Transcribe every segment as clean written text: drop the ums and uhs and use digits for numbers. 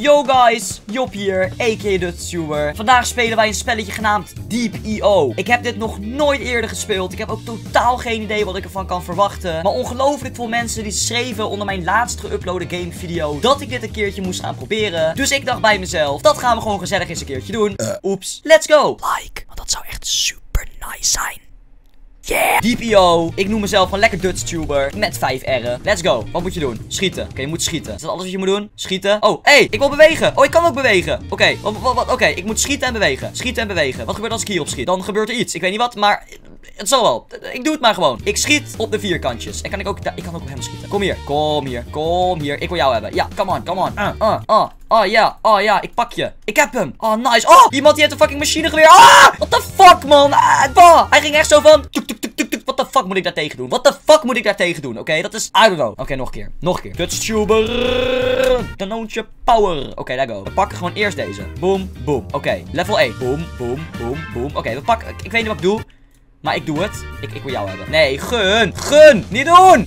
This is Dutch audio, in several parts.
Yo guys, Job hier, a.k.a. DutchTuber. Vandaag spelen wij een spelletje genaamd Diep.io. Ik heb dit nog nooit eerder gespeeld. Ik heb ook totaal geen idee wat ik ervan kan verwachten. Maar ongelooflijk veel mensen die schreven onder mijn laatst geüploade game video dat ik dit een keertje moest gaan proberen. Dus ik dacht bij mezelf, dat gaan we gewoon gezellig eens een keertje doen. Oeps, let's go. Like, want dat zou echt super nice zijn. Yeah. Diep.io. Ik noem mezelf een lekker DutchTuber met 5 R'en. Let's go. Wat moet je doen? Schieten. Oké, je moet schieten. Is dat alles wat je moet doen? Schieten. Oh, hé, ik wil bewegen. Oh, ik kan ook bewegen. Oké, Oké, ik moet schieten en bewegen. Schieten en bewegen. Wat gebeurt als ik hierop schiet? Dan gebeurt er iets. Ik weet niet wat, maar het zal wel. Ik doe het maar gewoon. Ik schiet op de vierkantjes. En kan ik ook... Ik kan ook op hem schieten. Kom hier. Kom hier. Kom hier. Ik wil jou hebben. Ja, come on. Come on. Oh ja, oh ja, ik pak je. Ik heb hem. Oh, nice. Oh, iemand die heeft een fucking machinegeweer. Ah, what the fuck, man. Hij ging echt zo van... What the fuck moet ik daar tegen doen? What the fuck moet ik daar tegen doen? Oké, dat is... I don't know. Oké, nog een keer. Nog een keer. DutchTuber. Danoontje power. Oké, daar go. We pakken gewoon eerst deze. Boom, boom. Oké, level 1. Boom, boom, boom, boom. Oké, we pakken... Ik weet niet wat ik doe. Maar ik doe het. Ik wil jou hebben. Nee, gun. Gun. Niet doen.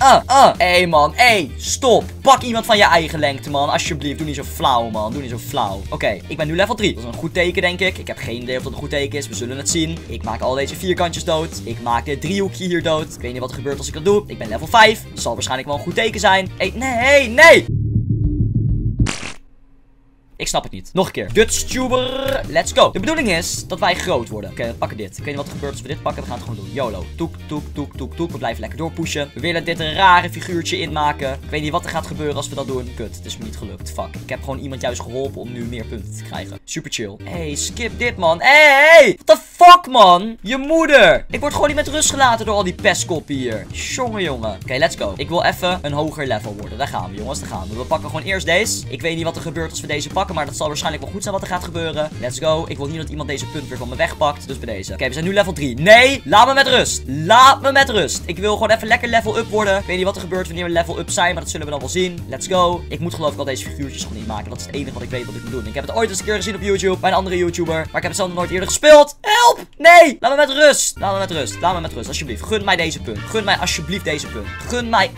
Hé, man. Hé, stop. Pak iemand van je eigen lengte, man. Alsjeblieft. Doe niet zo flauw, man. Doe niet zo flauw. Oké, ik ben nu level 3. Dat is een goed teken, denk ik. Ik heb geen idee of dat een goed teken is. We zullen het zien. Ik maak al deze vierkantjes dood. Ik maak dit driehoekje hier dood. Ik weet niet wat er gebeurt als ik dat doe. Ik ben level 5. Dat zal waarschijnlijk wel een goed teken zijn. Hé, nee, nee. Ik snap het niet. Nog een keer. DutchTuber. Let's go. De bedoeling is dat wij groot worden. Oké, we pakken dit. Ik weet niet wat er gebeurt als we dit pakken. We gaan het gewoon doen. YOLO. Toek, toek, toek, toek, toek. We blijven lekker doorpushen. We willen dit een rare figuurtje inmaken. Ik weet niet wat er gaat gebeuren als we dat doen. Kut, het is me niet gelukt. Fuck. Ik heb gewoon iemand juist geholpen om nu meer punten te krijgen. Super chill. Hey, skip dit, man. Hey! What the fuck, man? Je moeder. Ik word gewoon niet met rust gelaten door al die pestkoppen hier. Jongen, jongen. Oké, let's go. Ik wil even een hoger level worden. Daar gaan we, jongens. Daar gaan we. We pakken gewoon eerst deze. Ik weet niet wat er gebeurt als we deze pakken. Maar dat zal waarschijnlijk wel goed zijn wat er gaat gebeuren. Let's go. Ik wil niet dat iemand deze punt weer van me wegpakt. Dus bij deze. Oké, we zijn nu level 3. Nee, laat me met rust. Laat me met rust. Ik wil gewoon even lekker level up worden. Ik weet niet wat er gebeurt wanneer we level up zijn. Maar dat zullen we dan wel zien. Let's go. Ik moet geloof ik al deze figuurtjes gewoon inmaken. Dat is het enige wat ik weet wat ik moet doen. Ik heb het ooit eens een keer gezien op YouTube. Bij een andere YouTuber. Maar ik heb het zelf nog nooit eerder gespeeld. Help! Nee! Laat me met rust. Laat me met rust. Laat me met rust. Alsjeblieft. Gun mij deze punt. Gun mij alsjeblieft deze punt. Gun mij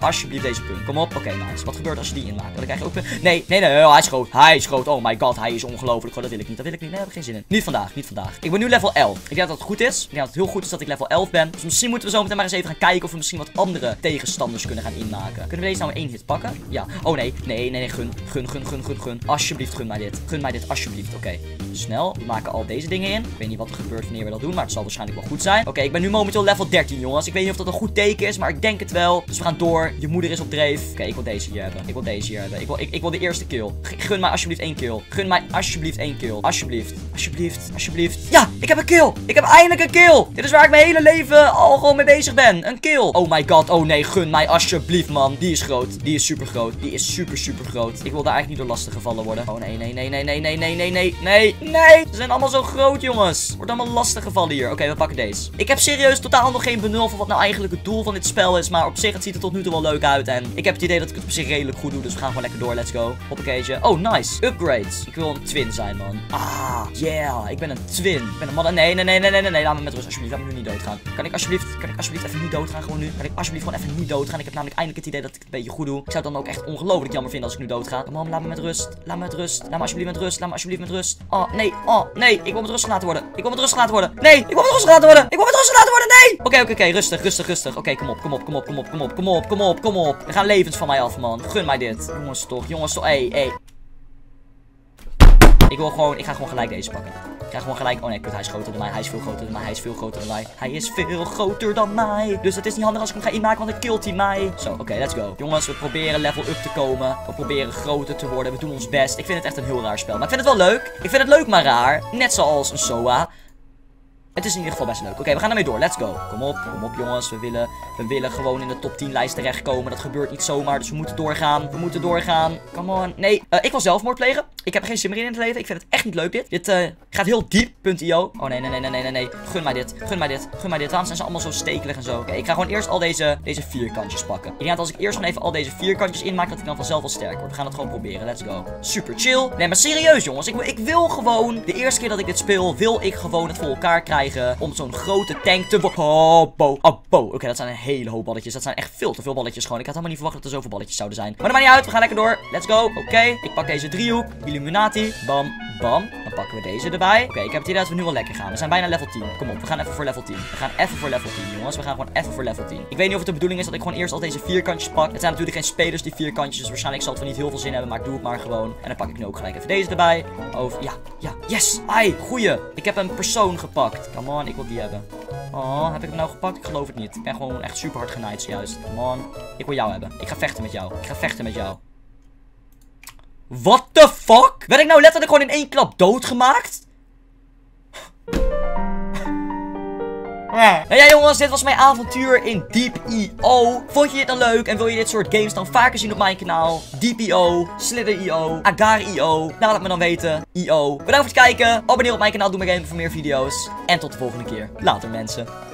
alsjeblieft deze punt. Kom op. Oké, nice. Wat gebeurt als je die inmaakt? Dan krijg je ook... Nee, nee, nee. Hij is groot. Hij is groot. Oh my god. Hij is ongelooflijk. Dat wil ik niet. Dat wil ik niet. Nee, daar heb ik geen zin in. Niet vandaag. Niet vandaag. Ik ben nu level 11. Ik denk dat het goed is. Ik denk dat het heel goed is dat ik level 11 ben. Dus misschien moeten we zo meteen maar eens even gaan kijken of we misschien wat andere tegenstanders kunnen gaan inmaken. Kunnen we deze nou in één hit pakken? Ja. Oh nee. Nee, nee, nee. Gun. Gun, gun, gun, gun, gun. Alsjeblieft, gun mij dit. Gun mij dit. Alsjeblieft. Oké. Snel. We maken al deze dingen in. Ik weet niet wat er gebeurt wanneer we dat doen. Maar het zal waarschijnlijk wel goed zijn. Oké. Ik ben nu momenteel level 13, jongens. Ik weet niet of dat een goed teken is. Maar ik denk het wel. Dus we gaan door. Je moeder is op dreef. Oké. Ik wil deze hier hebben. Ik wil deze hier hebben. Ik wil de eerste kill. Gun mij alsjeblieft één kill. Gun mij alsjeblieft één kill. Alsjeblieft. Alsjeblieft. Alsjeblieft. Ja, ik heb een kill. Ik heb eindelijk een kill. Dit is waar ik mijn hele leven al gewoon mee bezig ben. Een kill. Oh my god. Oh nee. Gun mij alsjeblieft, man. Die is groot. Die is super groot. Die is super, super groot. Ik wil daar eigenlijk niet door lastig gevallen worden. Oh nee, nee, nee, nee, nee, nee, nee, nee, nee, nee, nee. Ze zijn allemaal zo groot, jongens. Wordt allemaal lastig gevallen hier. Oké, we pakken deze. Ik heb serieus totaal nog geen benul van wat nou eigenlijk het doel van dit spel is. Maar op zich, het ziet er tot nu toe wel leuk uit. En ik heb het idee dat ik het op zich redelijk goed doe. Dus we gaan gewoon lekker door. Let's go. Hoppakee. Oh, nice. Upgrades. Ik wil een twin zijn, man. Ah, yeah. Ik ben een twin. Ik ben een man. Nee, nee, nee, nee, nee, nee. Laat me met rust, alsjeblieft. Laat me nu niet doodgaan. Kan ik alsjeblieft even niet doodgaan gewoon nu? Kan ik alsjeblieft gewoon even niet doodgaan? Ik heb namelijk eindelijk het idee dat ik het een beetje goed doe. Ik zou het dan ook echt ongelooflijk jammer vinden als ik nu doodga. Kom op, laat me met rust. Laat me met rust. Laat me alsjeblieft met rust. Laat me alsjeblieft met rust. Oh, nee. Oh, nee. Ik wil met rust gelaten worden. Ik wil met rust gelaten worden. Nee. Ik wil met rust gelaten worden. Ik wil met rust gelaten worden. Nee. Oké. Rustig, rustig, rustig. Oké, kom op, kom op, kom op, kom op, kom op, kom op, kom op, kom op. Er gaan levens van mij af, man. Gun mij dit. Jongens toch, jongens toch. Hey. Ik ga gewoon gelijk deze pakken. Ik ga gewoon gelijk... Oh nee, kut, hij is groter dan mij. Hij is veel groter dan mij. Hij is veel groter dan mij. Hij is veel groter dan mij. Dus het is niet handig als ik hem ga inmaken, want dan killt hij mij. Zo, oké, let's go. Jongens, we proberen level up te komen. We proberen groter te worden. We doen ons best. Ik vind het echt een heel raar spel. Maar ik vind het wel leuk. Ik vind het leuk, maar raar. Net zoals een SOA. Het is in ieder geval best leuk. Oké, we gaan ermee door. Let's go. Kom op jongens. We willen gewoon in de top 10 lijst terechtkomen. Dat gebeurt niet zomaar, dus we moeten doorgaan. We moeten doorgaan. Come on. Nee, ik wil zelfmoord plegen. Ik heb er geen zin meer in het leven. Ik vind het echt niet leuk dit. Dit gaat heel diep.io. Oh nee, nee, nee, nee, nee, nee. Gun mij dit. Gun mij dit. Gun mij dit. Waarom zijn ze allemaal zo stekelig en zo? Oké, ik ga gewoon eerst al deze vierkantjes pakken. Ik denk dat als ik eerst gewoon even al deze vierkantjes inmaak, dat ik dan vanzelf wel sterk word. We gaan het gewoon proberen. Let's go. Super chill. Nee, maar serieus jongens. Ik wil gewoon de eerste keer dat ik dit speel, wil ik gewoon het voor elkaar krijgen. krijgen om zo'n grote tank te worden. Oké, dat zijn een hele hoop balletjes. Dat zijn echt veel te veel balletjes gewoon. Ik had helemaal niet verwacht dat er zoveel balletjes zouden zijn. Maar dat maakt niet uit. We gaan lekker door. Let's go. Oké, ik pak deze driehoek. Illuminati. Bam, bam. Dan pakken we deze erbij. Oké, ik heb het idee dat we nu wel lekker gaan. We zijn bijna level 10. Kom op, we gaan even voor level 10. We gaan even voor level 10, jongens. We gaan gewoon even voor level 10. Ik weet niet of het de bedoeling is dat ik gewoon eerst al deze vierkantjes pak. Het zijn natuurlijk geen spelers die vierkantjes. Dus waarschijnlijk zal het er niet heel veel zin hebben. Maar ik doe het maar gewoon. En dan pak ik nu ook gelijk even deze erbij. Over. Ja, ja. Yes. Ai, goeie. Ik heb een persoon gepakt. Come on, ik wil die hebben. Oh, heb ik hem nou gepakt? Ik geloof het niet. Ik ben gewoon echt super hard genaaid zojuist. Come on. Ik wil jou hebben. Ik ga vechten met jou. Ik ga vechten met jou. What the fuck? Werd ik nou letterlijk gewoon in één klap doodgemaakt? Nou ja jongens, dit was mijn avontuur in Diep.io. Vond je dit dan leuk en wil je dit soort games dan vaker zien op mijn kanaal? Diep.io, Slither.io, Agar.io. Nou, laat me dan weten. Bedankt voor het kijken. Abonneer op mijn kanaal, doe maar even voor meer video's. En tot de volgende keer. Later mensen.